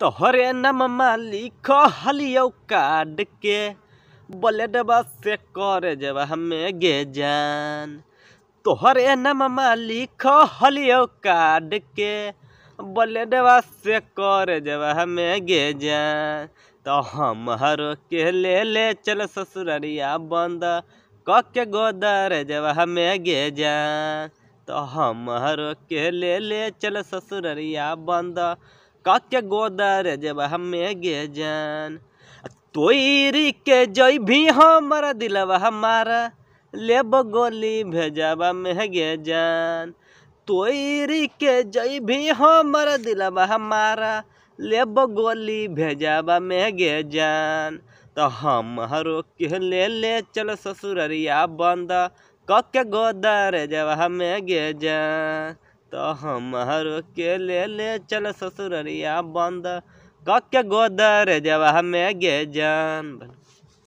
तोहरे नममा लिखो हलियो कार्ड के ब्लेडवा से कर जब हमें गे जान। तोहरे नममा लिखो हलियो कार्ड के ब्लेडवा से कर जब हमें गे जान। तो हम हरो के ले चल ससुररिया बंद कके गोदर जब हमें गे जान। तो हम हरो के ले चल ससुररिया बंद काके गोदर जब हमें गे जान। तोरी के जय भी हमारा दिलवा हमारा लेब गोली भेजब में गे जान। तोरी के जय भी हमारा दिलवा हमारा लेब गोली भेजब में गे जान। तो हम हरो के ले चल ससुररिया बंद काके गोदर जब हमें गे जान। तो हम हरो के ले चल ससुररिया बंद काके गोदर जब हमें गे जान।